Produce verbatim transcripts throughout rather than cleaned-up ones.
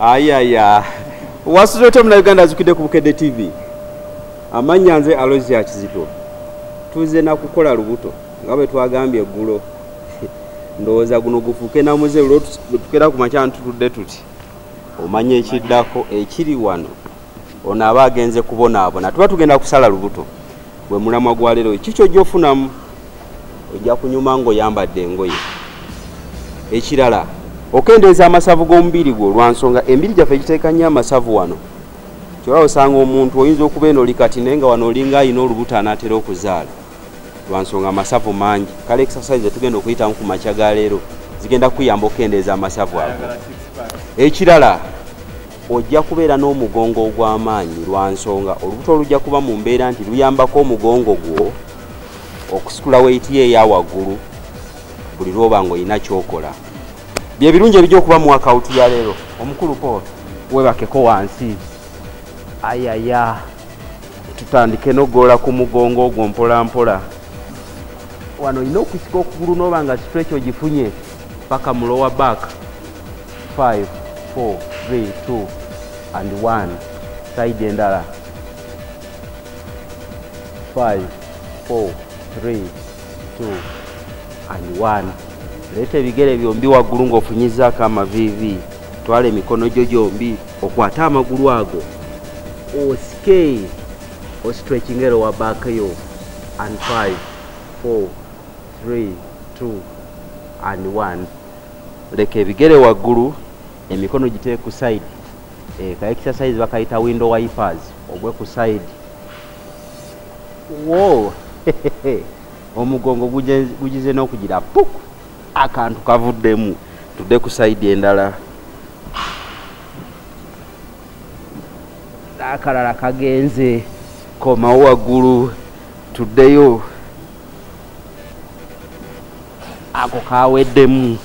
Aya ya. Wasuzote mna Uganda azukide ku Bukedde T V. Amanyanze alozi ya Kizito. Tuze na kukola lubuto. Ngabe twagambye gulo. Ndoza guno gufuke na muze lulo tukera ku machana tutudde tuti. Omanye ekiddako ekiri wano. Ona abagenze kubona abo. Na tuba tugenda kusala lubuto. We mulamwa gwa lero ekicho jofunamu. Ojja kunyuma ngo yambadde engoye. Ekirala okendeza amasavu gombiri go lwansonga embiri jafe kiteka nya amasavu wano kyola osanga omuntu oyinza okubeno likati nenga wano linga ino olubuta anatera okuzaala lwansonga amasavu mangi kale exercise tugenda okuyita mu machaga lero zigenda kuyamba okendeza amasavu ago ekirala ojja kubeera n'omugongo ogw'amaanyi lwansonga olubuto olujja kuba mu mbeera nti luyambako omugongo gwo okusikula weight ye yawagulu buli lwobango ina kyokola bye birunje bijjo kuba mu account ya lero omukulu po webake ko wansi aya ya tutandike no gola ku mugongo ogwo mpola mpola wano ino kusiko kuguru no banga stretch ogifunye paka mu lower back five four three two and one side endala five four three two and one leta bigere byombi wagurungo ofunyiza kama vivi twale mikono jojombi okwata amaguru ago oske o stretching ero wa back yo and five four three two and one leke bigere waguru emikono jitee ku side e ka exercise bakaita window wipers ogwe ku side wow omugongo gujize n'okugira puku akantu kavuddemu tudde ku side endala akalala kagenze komawo waggulu tuddeyo ako kaweddemu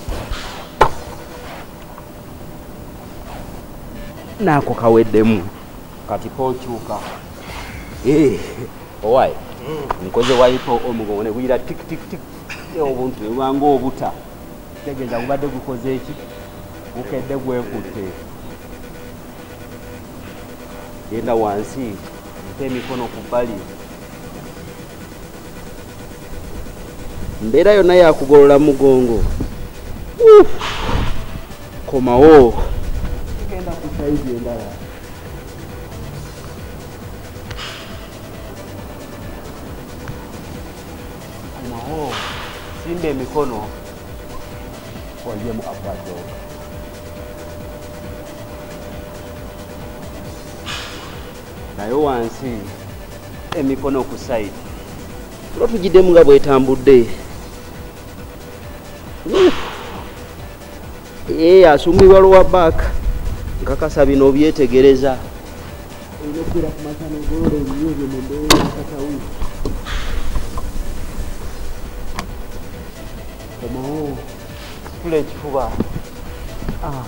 nako kaweddemu kati kookyuka eh owaye nkoze wayipo omugongo ne guyira tik tik tik obuntu bwango obuta tegeza kubadde gukoze eki Bukedde gwekutte yenda wansi temikono kubali mbeera yonna yakugolola mugongo komawo genda kusaidia endala oh simbe mikono kwa yemu apato na yo wansi emikono ku side tulo tujidemu nga bwetambudde eh asumi walwa back nkakasa bino byetegereza ino kira ku matano gore nyoge mendo katawu Mao kule chifuba aha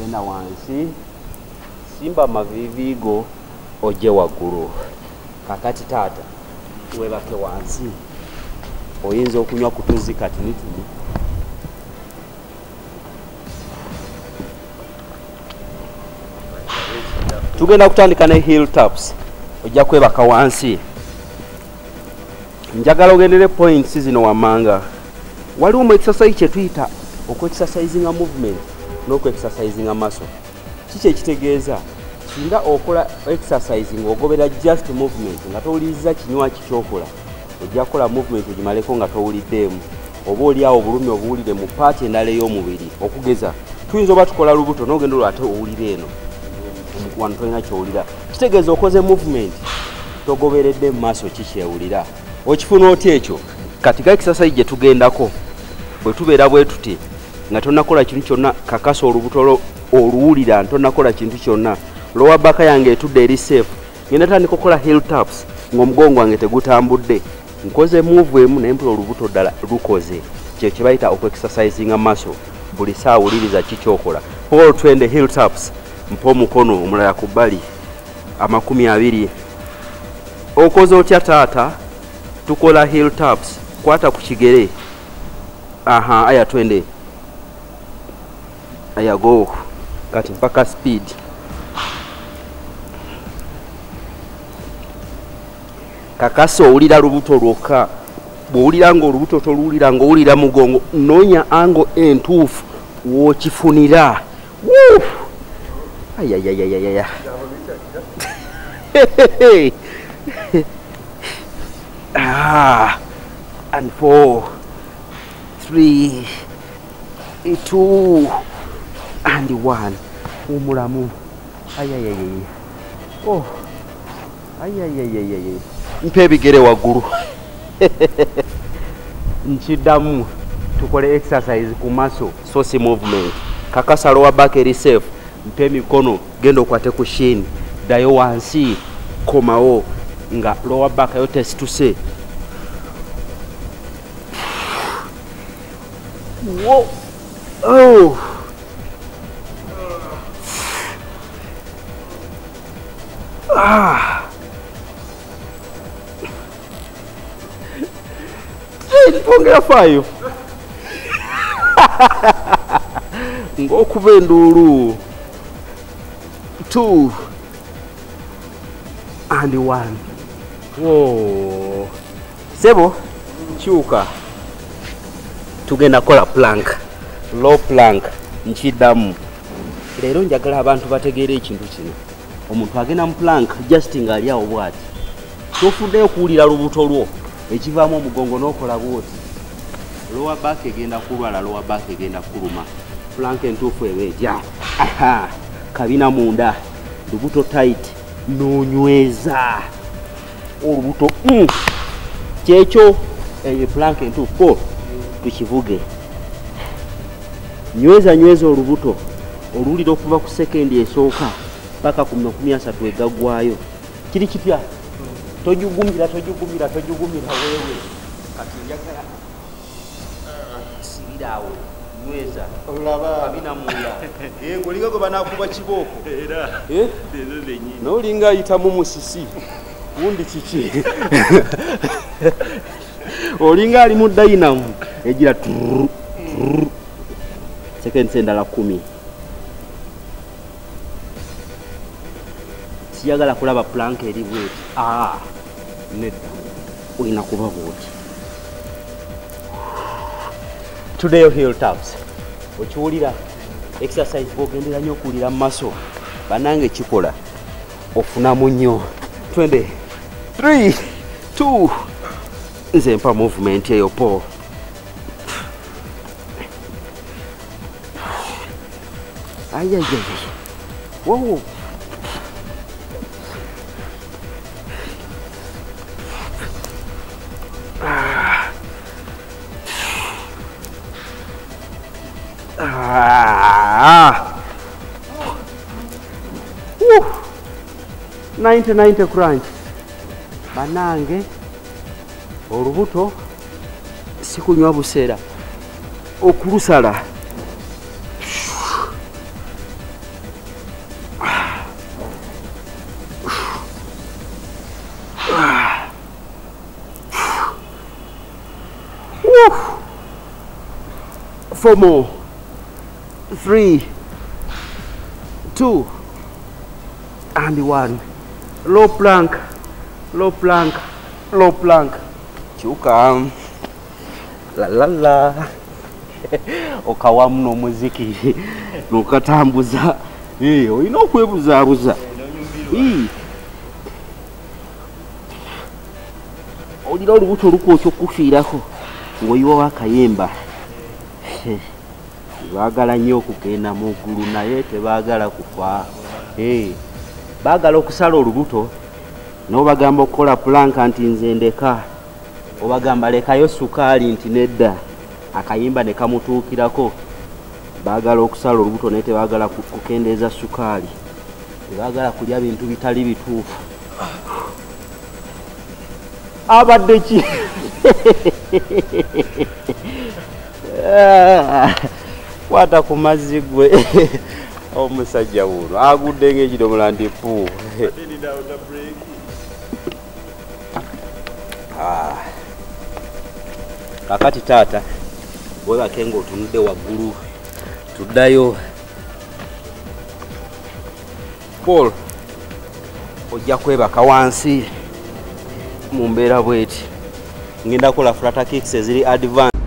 yena wansi simba mavivigo oje waguru kakati tata we bake wansi oyinza okunywa kutuzi kati nituli tugenda kutandika ne heel taps oja kwebaka wansi njagala ogendere points zino wamanga waliwo mu exercise kye tuyita okwe-exercising movement n'okwe-exercising muscle kiki ekitegeeza singa okola exercising ogobera just movement nga towuliriza kinywa kikyokola ojja kukola movement ogimaleko nga towuliddeemu oba oliawo obulumi obuwulire mu paati endala ey'omubiri okugeza tuyinza oba tukola lubuto n'ogenda olwo ate owulire eno wano tolina kyowulira kitegeeza okoze movement togoberedde mu muscle kikyewulira okifuna oti ekyo katika exercise gye tugendako bwe tubeera bwe tuti nga tonnakola kintu kyonna kakasa olubuto oluwulira ntonnakola kintu kyonna lowa baka yange etudde eri safe ngenda tandika okukola heel taps ng'omugongo wange tegutambudde nkoze move emu naye mpula olubuto ddala lukoze kye kye bayita okwe-exercising muscle buli saa wuliriza kikyokola olwo twende heel taps mpa omukono omulala ku bbali amakumi abiri okoze otya taata tukola heel taps kwata ku kigere aha aya twende Ayago kati mpaka speed. Kakaso ulida rubuto roka. Bwulira ngo rubuto tolulira ngo ulira mugongo nonya ango entufu wo chifunira. Woo! Ayayayayaya. Ah, and four, three, two, and one. Umuramu. Ayayayay. Oh. Ayayayayay. Mpebigere wa guru. Nchidamu. Tukore exercise kumaso. Sosi movement. Kakasaro wa back reserve. Mpe mikono. Gendo kwa teku shini. Dayo wa hansi. Komao. Nga lower back yote situse. Whoa. Oh. Ah. Hey, pongera fayo. Ngoku venduru. Two. And one. Whoa. Sebo, chuka. Tugenda kola plank. Low plank. Nchidamu. Lero njagala abantu bategere ekintu kino. Omuntu agenda mu plank just ngali awo bwati. Tofude okulira lubuto lwo. Ekivaamu omugongo n'okola bwoti. Lower back egenda kulwala, lower back egenda kuluma. Plank entuufu ebeja. Aha. Kabina munda. Lubuto tight. Nonyweza. Orubuto mm. Checho eye plank into four tuchivuge nyweza nyweza orubuto orulira okuva ku second esooka paka ku thirty egagwayo kiri kipya tojugumira tojugumira tojugumira wewe kati yakaya sibirawo nyweza olaba bina muya eh golinga ko banakuba kiboko era eh lezo lenyi no linga itamu musisi wundi chichi olinga ali mu dynamo egira tru second senda la kumi siyagala kulaba plank eri bwet ah net uina kuba bwet today heel taps ochuulira exercise bogendera nyo kulira maso banange chikola ofuna munyo twende three, two. Nzempa movement yeyo po. Ayayay. Wow. Ah. Ah. Woo. ninety ninety crunch. Banange orubuto sikunywa busera okulusala four more three two and one low plank low plank low plank chuka la la la okawa mno muziki nokatambuza eh oyino kwebuza buza eh olira olubuto luko kyo kufiirako ngoyiwa wakayemba bagala nnyo okugenda mu ggulu naye tebaagala kufa eh bagala okusala olubuto no bagamba okola plank anti nzendeka obagamba lekayo sukali nti nedda akayimba ne kamutuukirako bagala okusala olubuto naye tebagala kukendeeza sukali tebagala kulya bintu bitali bituufu abadde ki kwata ku mazzi gwe omusajja wuno agudde ng'ekidomola ndipu ah kakati tata weba kengo tunde waguru tudayo Paul ojja kwebaka wansi mu mbeera bw'eti ngenda kola flata kicks eziri advance.